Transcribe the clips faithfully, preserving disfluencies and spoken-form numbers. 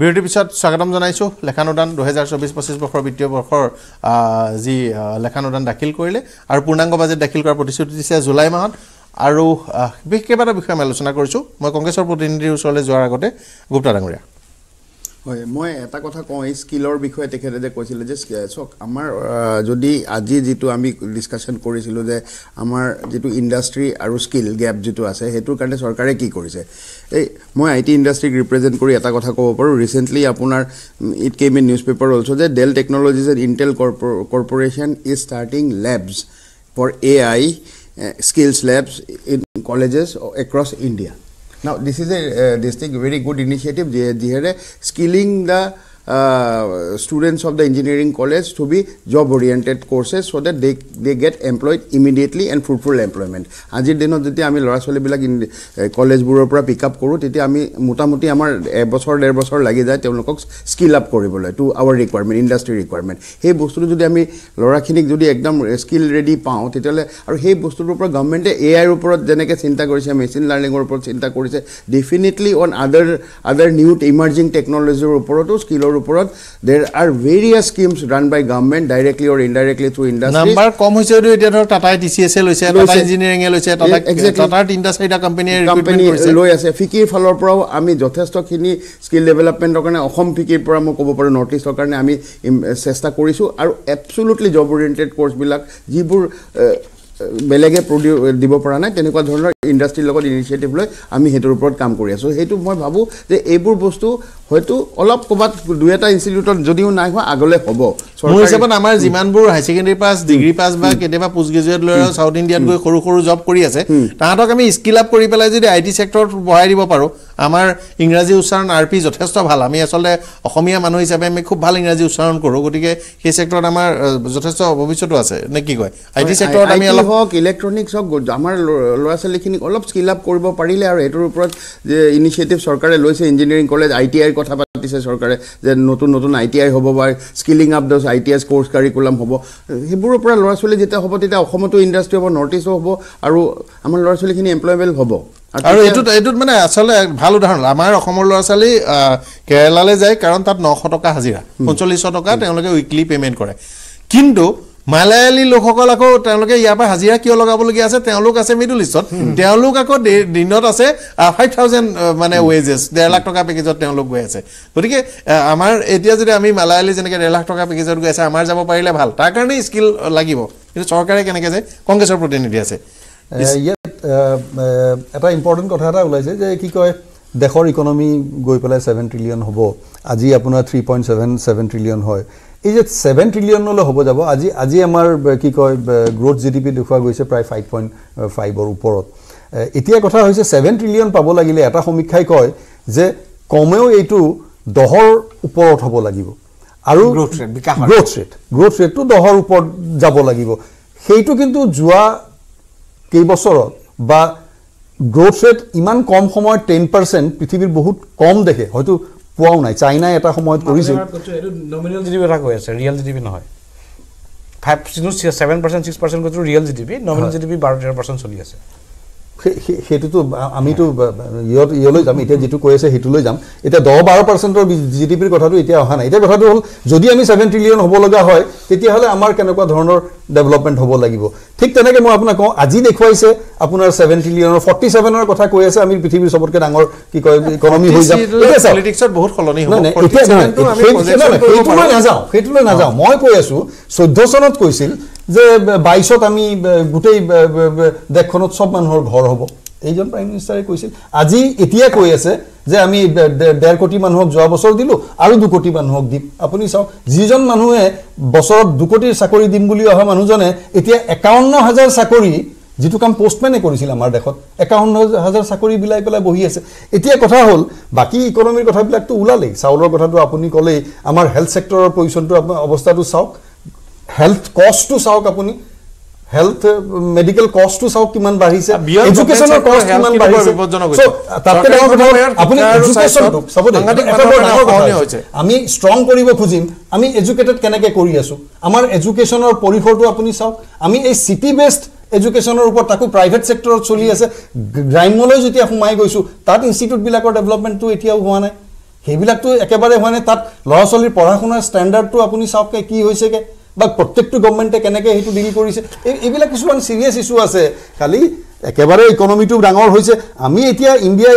বিৰতি পিছত স্বাগতম জনাইছো লেখানুদান দুই হাজাৰ চৌবিশ পঁচিছ বৰ্ষৰ বিত্তীয় বৰ্ষৰ যি লেখানুদান দাখিল কৰিলে আৰু পূৰ্ণাংগ বাজেট দাখিল কৰাৰ প্ৰতিশ্ৰুতি দিছে জুলাই মাহত আৰু বিশেষভাৱে বিষয় আলোচনা কৰিছো মই কংগ্ৰেছৰ প্ৰতিনিধিৰ ওচৰলৈ যোৱাৰ আগতে গুপ্তা ডাঙৰীয়া হয় মই এটা কথা কওঁ এই স্কিলৰ বিষয়ে তেখেতে যে কৈছিল যে চক আমাৰ যদি আজি যেটো আমি ডিসকাশন কৰিছিল যে আমাৰ যেটো ইন্ডাষ্ট্ৰি আৰু স্কিল গ্যাপ যেটো আছে হেতুৰ কাৰণে চৰকাৰে কি কৰিছে এই মই আইটি ইন্ডাষ্ট্ৰিক ৰিপ্ৰেজেন্ট কৰি এটা কথা ক'ব পাৰো ৰিসেন্টলি আপোনাৰ it came in newspaper also যে Dell technologies and Intel corporation is starting labs for AI skills labs in colleges across India Now this is a uh, this thing very good initiative. They, they are skilling the uh, students of the engineering college to be job-oriented courses so that they they get employed immediately and fruitful employment. Ajit deno jodi ami lora chole bilak in college bureau pura pick up koru tete ami motamoti amar ebosor der bosor lagi jay telokok skill up koribole to our requirement industry requirement. He bostu jodi ami lora khinik jodi ekdom skill ready pao tete le aru he bostu pura government AI oporot jeneke chinta korise machine learning oporot chinta korise definitely on other other new emerging technology oporoto skill There are various schemes run by government directly or indirectly through industry. Number कम हो चुके हैं इधर Tata TCS लो इसे Tata engineering लो इसे Tata Tata industry डा company company लो ऐसे फिकी फलोर पर हो आमी जोतेस्तो किनी स्किल डेवलपमेंट रखने अहम फिकी पर हम को बोपर नोटिस रखने आमी सेस्टा कोरिशु और absolutely job oriented course बिलक जीपुर বেলেগে দিব পৰা নাই তেনেকুৱা ধৰণৰ ইন্ডাষ্ট্ৰি লগত ইনিশিয়েটিভ লৈ আমি হেতৰ ওপৰত কাম কৰি আছো হেতু মই ভাবো যে এইবোৰ বস্তু হয়তো অলপ কবাত দুই এটা ইনস্টিটিউটত যদিও নাই হয় আগলৈ হ'ব মই হিচাপত আমাৰ জিমানবোৰ high secondary pass degree pass বা কেতিয়াবা পোষ্ট গ্ৰেজুৱেট লৈ সাউথ ইণ্ডিয়াত গৈ সৰু সৰু জব কৰি আছে তাহাতক আমি স্কিল আপ কৰি পেলাই যদি আইটি সেক্টৰত বহাই দিব পাৰো আমাৰ ইংৰাজী উচ্চাৰণ আরপি যথেষ্ট ভাল আমি আসলে অসমীয়া মানুহ হিচাপে আমি খুব ভাল ইংৰাজী উচ্চাৰণ কৰো গতিকে সেই সেক্টৰত আমাৰ যথেষ্ট ভৱিষ্যত আছে নে কি কয় আইটি সেক্টৰত আমি হক ইলেকট্ৰনিক্স হক আমাৰ লৰাছে লিখিনি অলপ স্কিল আপ কৰিব পাৰিলে আৰু এটাৰ ওপৰত যে ইনিশিয়েটিভ চৰকাৰে লৈছে ইঞ্জিনিয়াৰিং কলেজ আইটিআই কথা পাতিছে চৰকাৰে যে নতুন নতুন আইটিআই হ'ব বা স্কিলিং আপ দস আইটিএস কোর্স কারিকুলাম হ'ব হেবৰ ওপৰত লৰাছলে যেটা হ'ব তেটা অসমতো ইন্ডাষ্ট্ৰি হ'ব নৰ্থ ইষ্ট হ'ব আৰু আমাৰ লৰাছলে খিনি এমপ্লয়েবল হ'ব আৰু এটো এটো মানে আসলে ভাল উদাহৰণ আমাৰ অসমৰ লৰাছলে কেৰালালে যায় কাৰণ তাত নশ টকা হাজিৰা পঞ্চল্লিশ টকা তেওঁলোকে উইকলি পেমেন্ট কৰে কিন্তু মালায়ালি লোকসকলকো তেওঁলোকে ইয়াবা হাজিৰা কিয় লগাবলগি আছে তেওঁলোক আছে মিডল ইষ্টত তেওঁলোককো দিনত আছে পাঁচ হাজাৰ মানে ওয়েজেস ডেৰ লাখ টকা পেকেজত তেওঁলোক গৈ আছে গতিকে আমাৰ এতিয়া যদি আমি মালায়ালি জনকে ডেৰ লাখ টকা পেকেজত গৈ আছে আমাৰ যাব পাৰিলে ভাল তাৰ কাৰণে স্কিল লাগিব কিন্তু চৰকাৰে কেনেকৈ যায় কংগ্ৰেছৰ প্ৰতিনিধি আছে এটা ইম্পৰ্টেন্ট কথা এটা ওলাইছে যে কি কয় দেখৰ ইকোনমি গৈ পেলাই সাত ট্ৰিলিয়ন হ'ব আজি আপোনাৰ তিনি পইণ্ট সাত সাত ট্ৰিলিয়ন হয় Is it seven trillion no hobo jabo aji aji amar ki koy growth gdp dekhuwa goise pray five point five or uporot etia kotha hoise seven trillion pabo lagile eta homikkhai koy je komeo eitu dohor uporot hobo lagibo aru growth rate bikash growth rate growth rate to dohor upor jabo lagibo heitu kintu jua kei bosorot ba growth rate iman kom somoy ten percent prithibir bahut kom dekhe hoitu পোৱা নাই China এটা সময়ত কৰিছে nominal GDP এটা হৈ আছে real GDP নহয় পাঁচ শূন্য সাত পাৰ্চেণ্ট ছয় পাৰ্চেণ্ট কত ৰিয়েল জিডিপি নমিনেল জিডিপি বাৰ তেৰ পাৰ্চেণ্ট চলি আছে হেতু তো আমি তো ইয় লৈ যাম এটা যেটু কৈছে হেতু লৈ যাম এটা দহ বাৰ পাৰ্চেণ্টৰ জিডিপিৰ কথাটো এতিয়া অহা নাই এটা কথাটো হল যদি আমি সাত ট্ৰিলিয়ন হ'ব লগা হয় তেতিয়া হলে আমাৰ কেনেকুৱা ধৰণৰ ডেভেলপমেন্ট হ'ব লাগিব ঠিক তেনেকৈ মই আপোনাক কওঁ আজি দেখুৱাইছে আপোনাৰ সাত ট্ৰিলিয়নৰ ফৰ্টি সেভেনৰ কথা কৈ আছে আমি পৃথিৱীৰ সবতকৈ ডাঙৰ কি কয় ইকোনমি হৈ যাব এটা পলিটিক্সত বহুত খলনি হ'ব ফৰ্টি সেভেনটো আমি হেতু লৈ নাযাওঁ হেতু লৈ নাযাওঁ মই কৈ আছো চৈধ্য চনত কৈছিল যে বাইশত আমি গুটেই দেখখনত সব মানুহৰ ঘৰ হ'ব এইজন প্ৰাইম মিনিষ্টাৰে কৈছিল আজি এতিয়া কৈ আছে যে আমি ডেৰ কোটি মানুহক যোৱা বছৰ দিলো আৰু দুই কোটি মানুহক দিম আপুনি চাও যিজন মানুহে বছৰত দুই কোটিৰ চাকৰি দিম বুলি অহা মানুহজনে এতিয়া একাৱন্ন হাজাৰ চাকৰি যেটু কাম পোষ্টমেনে কৰিছিল আমাৰ দেখত একাৱন্ন হাজাৰ চাকৰি বিলাই পেলাই বহি আছে এতিয়া কথা হল বাকি ইকোনমিৰ কথাবিলাক তো উলালে চাউলৰ কথাটো আপুনি কলে আমাৰ হেলথ সেক্টৰৰ পজিশনটো অৱস্থাটো চাওক health cost to sauk apuni health medical cost to sauk kiman bahise education cost kiman bahise so tapte dangor kotha apuni education to sabode ami strong koribo khujim ami educated keneke kori asu amar education or porihor to apuni sauk ami ei city based education or upor taku private sector choli ase gramoloj etia humai goisu tat institute bilakor development to etia hua nai সেইবিলাক তো একেবারে হয়নে তাত লহসলিৰ পঢ়াখনৰ স্ট্যান্ডাৰ্ডটো আপুনি সবকে কি হৈছে কে বা প্ৰত্যেকটো গৱৰ্ণমেণ্টে কেনেকৈ হেতু ডিল কৰিছে এইবিলাক কিছুমান সিৰিয়াস ইস্যু আছে খালি একেবাৰে ইকোনমিটো ডাঙৰ হৈছে আমি এতিয়া ইন্ডিয়া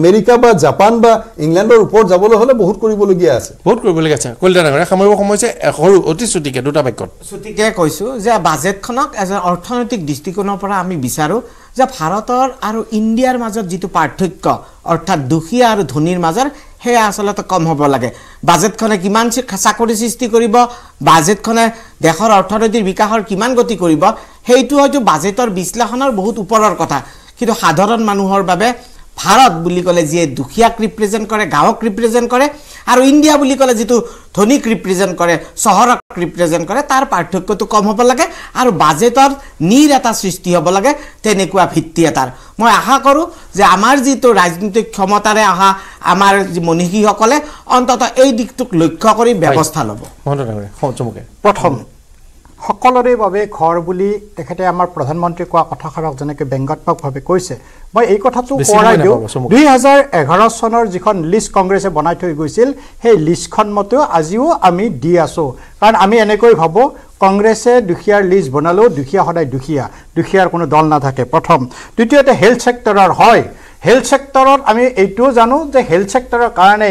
আমেৰিকা বা জাপান বা ইংল্যান্ডৰ ওপৰত যাবলৈ হলে বহুত কৰিবলগীয়া আছে বহুত কৰিবলগীয়া আছে কলদানগৰে সময়ব সময়ছে হৰু অতি ছুটিকে দুটা বাক্যত ছুটিকে কৈছো যে বাজেটখনক এজ অৰ্থনৈতিক দৃষ্টিকোণৰ পৰা আমি বিচাৰো যে ভাৰতৰ আৰু ইন্ডিয়াৰ মাজত যেটো পাৰ্থক্য অৰ্থাৎ দুখীয়া আৰু ধনীৰ মাজৰ হে আসলত কম হ'ব লাগে বাজেটখনে কিমান চাকৰি সৃষ্টি কৰিব বাজেটখনে দেশৰ অৰ্থনৈতিক বিকাশৰ কিমান গতি কৰিব হেইটো হয়তো বাজেটৰ বিশ্লেষণৰ বহুত ওপৰৰ কথা কিন্তু সাধাৰণ মানুহৰ বাবে ভাৰত বুলি ক'লে যে দুখিয়াক ৰিপ্ৰেজেন্ট কৰে গাঁৱক ৰিপ্ৰেজেন্ট কৰে আৰু ইন্ডিয়া বুলি ক'লে যেটো ধনীক ৰিপ্ৰেজেন্ট কৰে চহৰক ৰিপ্ৰেজেন্ট কৰে তাৰ পাৰ্থক্যটো কম হ'ব লাগে আৰু বাজেটৰ নীৰ এটা সৃষ্টি হ'ব লাগে তেনেকুৱা ভিত্তি এটাৰ মই আশা কৰো যে আমাৰ যেটো ৰাজনৈতিক ক্ষমতাৰে আহা আমাৰ মনিহীসকলে অন্তত এই দিকটোক লক্ষ্য কৰি ব্যৱস্থা ল'ব মননৰে সচমুকে প্ৰথম সকলৰে বাবে ঘৰ বুলি তেখেতে আমাৰ প্ৰধানমন্ত্ৰী কোৱা কথাখনক জনকে ব্যঙ্গাত্মকভাৱে কৈছে মই এই কথাটো কোৰাই দিও দুই হাজাৰ এঘাৰ চনৰ যিখন লিষ্ট কংগ্ৰেছে বনাই থৈ গৈছিল সেই লিষ্টখন মতে আজিও আমি দি আছো কাৰণ আমি এনেকৈ ভাবো কংগ্ৰেছে দুখিয়াৰ লিষ্ট বনালো দুখিয়া হদাই দুখিয়া দুখিয়াৰ কোনো দল না থাকে প্ৰথম দ্বিতীয়তে হেলথ সেক্টৰৰ হয় হেলথ সেক্টৰত আমি এইটো জানো যে হেলথ সেক্টৰৰ কাৰণে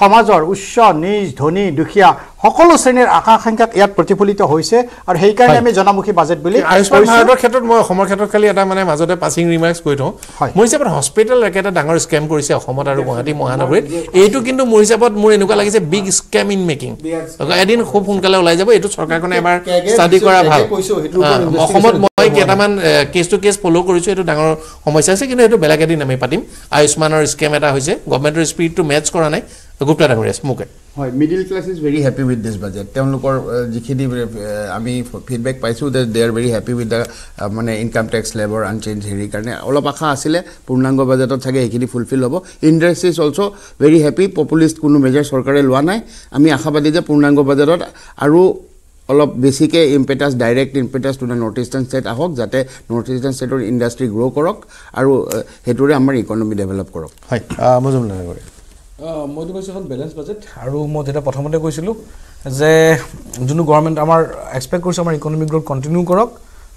সমাজৰ উচ্চ নিজ ধনী দুখিয়া সকলো শ্ৰেণীৰ আকাংক্ষাক ইয়াত প্ৰতিফলিত হৈছে আৰু সেই কাৰণে আমি জনমুখী বাজেট বুলি আয়ুষ্মান কাৰ্ডৰ ক্ষেত্ৰত মই অসমৰ ক্ষেত্ৰত খালি এটা মানে মাজতে পাসিং ৰিমাৰ্কস কৈ থওঁ মই হিচাপত হস্পিটেল এটা ডাঙৰ স্কেম কৰিছে অসমত আৰু গুৱাহাটী মহানগৰীত এইটো কিন্তু মোৰ হিচাপত মোৰ এনেকুৱা লাগিছে বিগ স্কেম ইন মেকিং এদিন খুব সোনকালে ওলাই যাব এইটো চৰকাৰখনে এবাৰ ষ্টাডি কৰা ভাল অসমত মই কেটামান কেস টু কেস ফলো কৰিছো এইটো ডাঙৰ সমস্যা আছে কিন্তু এইটো বেলেগ এদিন আমি পাতিম আয়ুষ্মানৰ স্কেম এটা হৈছে গৱৰ্ণমেণ্টৰ স্পীড টু মেচ কৰা নাই Gupta Rangares, Muke. Hi, middle class is very happy with this budget. They have feedback that they are very happy with the uh, income tax level unchanged. All of the fulfill. Industry is also very happy. Populist Kunu major Sorkare Luana. Ami Akhabadija Purnango Bajatot Aru. All of basic impetus, direct impetus to the North Eastern state ahok, jate North Eastern state or industry grow korok, aru heture amar economy develop korok. Hi, Mujumla Rangares. মই কৈছো এখন balance budget আৰু মই এটা প্ৰথমতে কৈছিলো যে যোন গৱৰ্ণমেণ্ট আমাৰ এক্সপেক্ট কৰিছে আমাৰ ইকোনমিক গ্ৰোথ কন্টিনিউ কৰক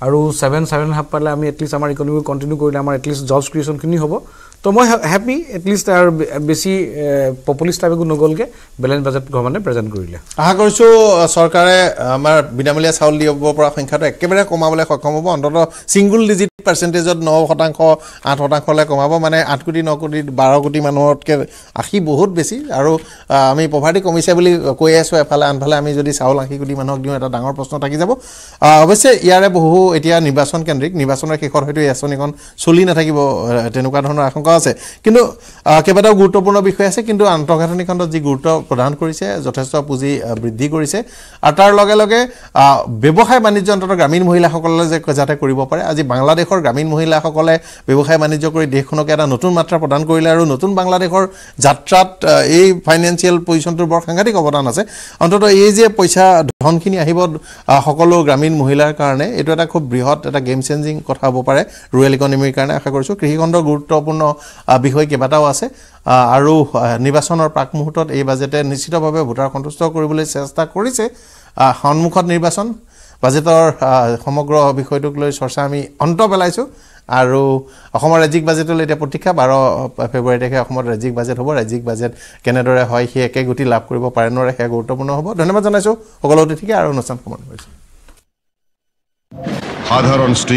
আৰু সাত সাত হাফ পালে আমি এটলিস্ট আমাৰ ইকোনমিক কন্টিনিউ কৰিলে আমাৰ এটলিস্ট জব ক্ৰিয়েচন কিনি হ'ব তো মই হ্যাপি এটলিস্ট আৰ বেছি পপুলিষ্ট টাইপে নগলকে ব্যালেন্স বাজেট গৱৰ্ণমেণ্টে প্ৰেজেন্ট কৰিলে আশা কৰিছো চৰকাৰে আমাৰ বিনামূলীয়া চাউল দিব পৰা সংখ্যাটো একেবাৰে কমাবলৈ সক্ষম হ'ব অন্তত সিঙ্গল ডিজিট পার্সেন্টেজত নয় শতাংশ আঠ শতাংশ লৈ কমাব মানে আঠ কোটি ন কোটি বাৰ কোটি মানুহৰকে আশী বহুত বেছি আৰু আমি পভাৰ্টি কমিছে বুলি কৈ আছো এফালে আনফালে আমি যদি চাউল আশী কোটি মানুহক দিও এটা ডাঙৰ প্ৰশ্ন থাকি যাব অৱশ্যে ইয়াৰে বহু এতিয়া নিৰ্বাচন কেন্দ্ৰিক নিৰ্বাচনৰ শেষৰ হয়তো এছনিখন চলি নাথাকিব তেনেকুৱা ধৰণৰ আশংকা আছে কিন্তু কেবাটাও গুৰুত্বপূৰ্ণ বিষয় আছে কিন্তু আন্তঃগাঁথনি খণ্ডত যি গুৰুত্ব প্ৰদান কৰিছে যথেষ্ট পুঁজি বৃদ্ধি কৰিছে আৰু তাৰ লগে লগে ব্যৱসায় বাণিজ্য অন্তত গ্ৰামীণ মহিলাসকলে যে যাতে কৰিব পাৰে আজি বাংলাদেশ গ্ৰামীণ মহিলাসকলে ব্যৱসায় বাণিজ্য কৰি দেশখনকে এটা নতুন মাত্ৰা প্ৰদান কৰিলে আৰু নতুন বাংলাদেশৰ যাত্ৰাত এই ফাইনান্সিয়াল পজিশনটোৰ বৰ সাংঘাতিক অৱদান আছে অন্তত এই যে পইচা ধনখিনি আহিব সকলো গ্ৰামীণ মহিলাৰ কাৰণে এটো এটা খুব বৃহৎ এটা গেম চেঞ্জিং কথা হ'ব পাৰে ৰুৰেল ইকোনমিৰ কাৰণে আশা কৰিছো কৃষিখণ্ডৰ গুৰুত্বপূৰ্ণ বিষয় কেবাটাও আছে আৰু নিৰ্বাচনৰ প্ৰাক মুহূৰ্তত এই বাজেটে নিশ্চিতভাৱে ভোটাৰ সন্তুষ্ট কৰিবলৈ চেষ্টা কৰিছে সন্মুখত নিৰ্বাচন বাজেটৰ সমগ্ৰ বিষয়টোক লৈ চৰ্চা আমি অন্ত পেলাইছো আৰু অসমৰ ৰাজ্যিক বাজেটলৈ এটা প্ৰতিক্ষা বাৰ ফেব্ৰুৱাৰী দেখে অসমৰ ৰাজ্যিক বাজেট হ'ব ৰাজ্যিক বাজেট কেনেদৰে হয় সেই একে গতি লাভ কৰিব পাৰে নৰে সেই গুৰুত্বপূৰ্ণ হ'ব ধন্যবাদ জনাইছো সকলো অতিথিকে আৰু অনুষ্ঠান সামৰণি কৰিছো সাধাৰণ